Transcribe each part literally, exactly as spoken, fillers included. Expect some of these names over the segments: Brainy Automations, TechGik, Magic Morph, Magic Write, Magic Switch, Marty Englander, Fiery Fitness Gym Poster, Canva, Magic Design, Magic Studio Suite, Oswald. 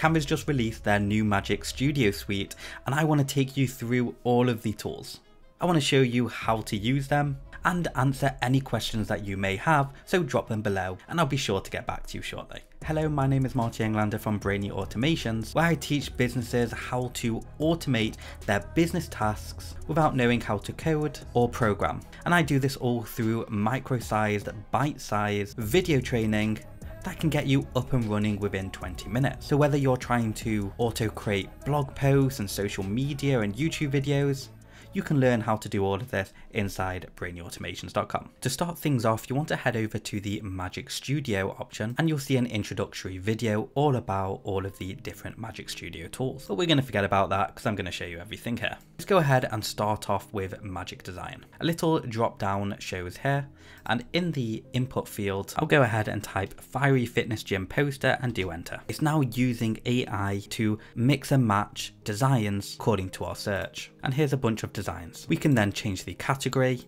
Canva's just released their new Magic Studio Suite, and I want to take you through all of the tools. I want to show you how to use them and answer any questions that you may have, so drop them below and I'll be sure to get back to you shortly. Hello, my name is Marty Englander from Brainy Automations, where I teach businesses how to automate their business tasks without knowing how to code or program. And I do this all through micro-sized, bite-sized video training that can get you up and running within twenty minutes. So whether you're trying to auto-create blog posts and social media and YouTube videos, you can learn how to do all of this inside brainy automations dot com. To start things off, you want to head over to the Magic Studio option and you'll see an introductory video all about all of the different Magic Studio tools. But we're going to forget about that because I'm going to show you everything here. Let's go ahead and start off with Magic Design. A little drop down shows here, and in the input field, I'll go ahead and type Fiery Fitness Gym Poster and do enter. It's now using A I to mix and match designs according to our search. And here's a bunch of designs. We can then change the category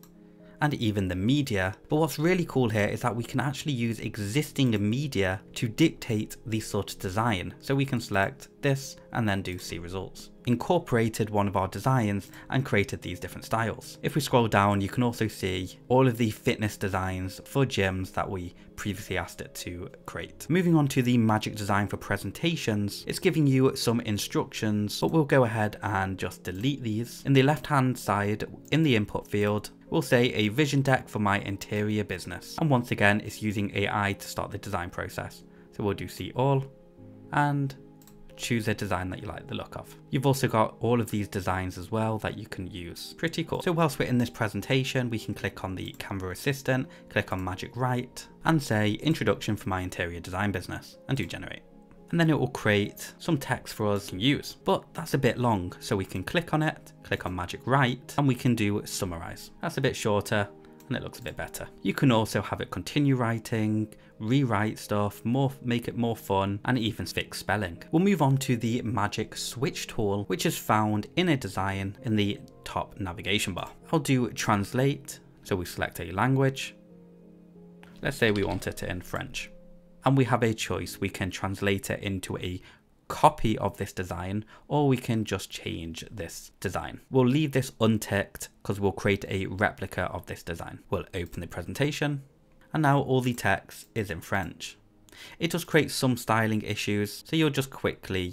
and even the media, but what's really cool here is that we can actually use existing media to dictate the sort of design. So we can select this and then do see results. Incorporated one of our designs and created these different styles. If we scroll down, you can also see all of the fitness designs for gyms that we previously asked it to create. Moving on to the Magic Design for presentations, it's giving you some instructions, but we'll go ahead and just delete these. In the left hand side in the input field, we'll say a vision deck for my interior business. And once again, it's using A I to start the design process. So we'll do see all and choose a design that you like the look of. You've also got all of these designs as well that you can use. Pretty cool. So whilst we're in this presentation, we can click on the Canva assistant, click on Magic Write and say introduction for my interior design business and do generate. And then it will create some text for us to use, but that's a bit long. So we can click on it, click on Magic Write and we can do summarize. That's a bit shorter and it looks a bit better. You can also have it continue writing, rewrite stuff, more, make it more fun, and even fix spelling. We'll move on to the Magic Switch tool, which is found in a design in the top navigation bar. I'll do translate. So we select a language. Let's say we want it in French and we have a choice. We can translate it into a copy of this design, or we can just change this design. We'll leave this unticked because we'll create a replica of this design. We'll open the presentation and now all the text is in French. It does create some styling issues, so you'll just quickly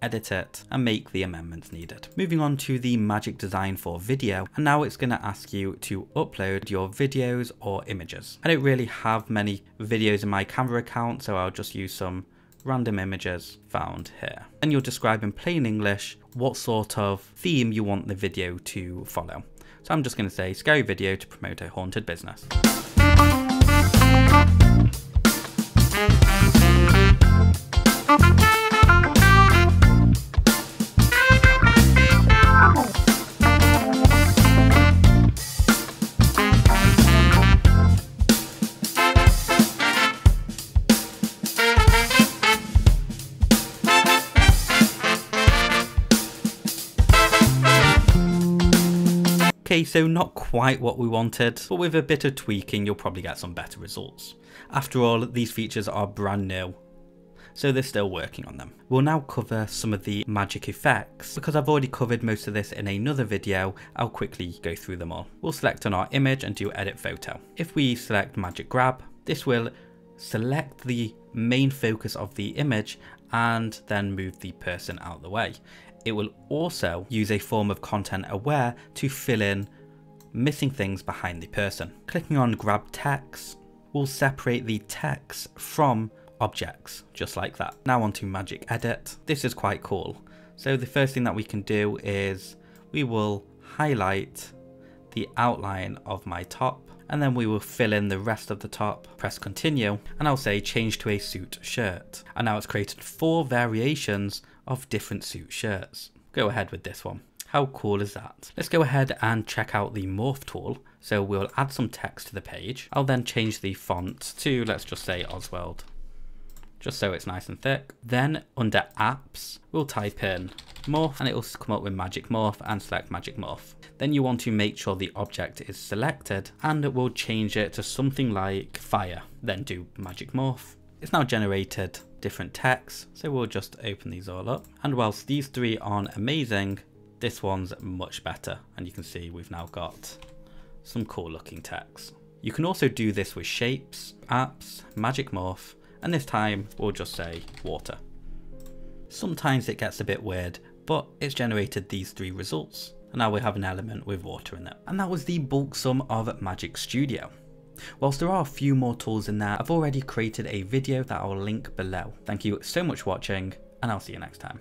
edit it and make the amendments needed. Moving on to the Magic Design for video, and now it's going to ask you to upload your videos or images. I don't really have many videos in my Canva account, so I'll just use some random images found here. And you'll describe in plain English what sort of theme you want the video to follow. So I'm just going to say scary video to promote a haunted business. Okay, so not quite what we wanted, but with a bit of tweaking, you'll probably get some better results. After all, these features are brand new, so they're still working on them. We'll now cover some of the magic effects. Because I've already covered most of this in another video, I'll quickly go through them all. We'll select on our image and do edit photo. If we select magic grab, this will select the main focus of the image and then move the person out the way. It will also use a form of content aware to fill in missing things behind the person. Clicking on grab text will separate the text from objects, just like that. Now onto magic edit. This is quite cool. So the first thing that we can do is we will highlight the outline of my top, and then we will fill in the rest of the top, press continue, and I'll say change to a suit shirt. And now it's created four variations of different suit shirts. Go ahead with this one. How cool is that? Let's go ahead and check out the morph tool. So we'll add some text to the page. I'll then change the font to, let's just say Oswald, just so it's nice and thick. Then under apps, we'll type in morph and it will come up with Magic Morph and select Magic Morph. Then you want to make sure the object is selected and it will change it to something like fire, then do Magic Morph. It's now generated different texts. So we'll just open these all up. And whilst these three aren't amazing, this one's much better. And you can see we've now got some cool looking text. You can also do this with shapes, apps, Magic Morph, and this time we'll just say water. Sometimes it gets a bit weird, but it's generated these three results. And now we have an element with water in it. And that was the bulk sum of Magic Studio. Whilst there are a few more tools in there, I've already created a video that I'll link below. Thank you so much for watching, and I'll see you next time.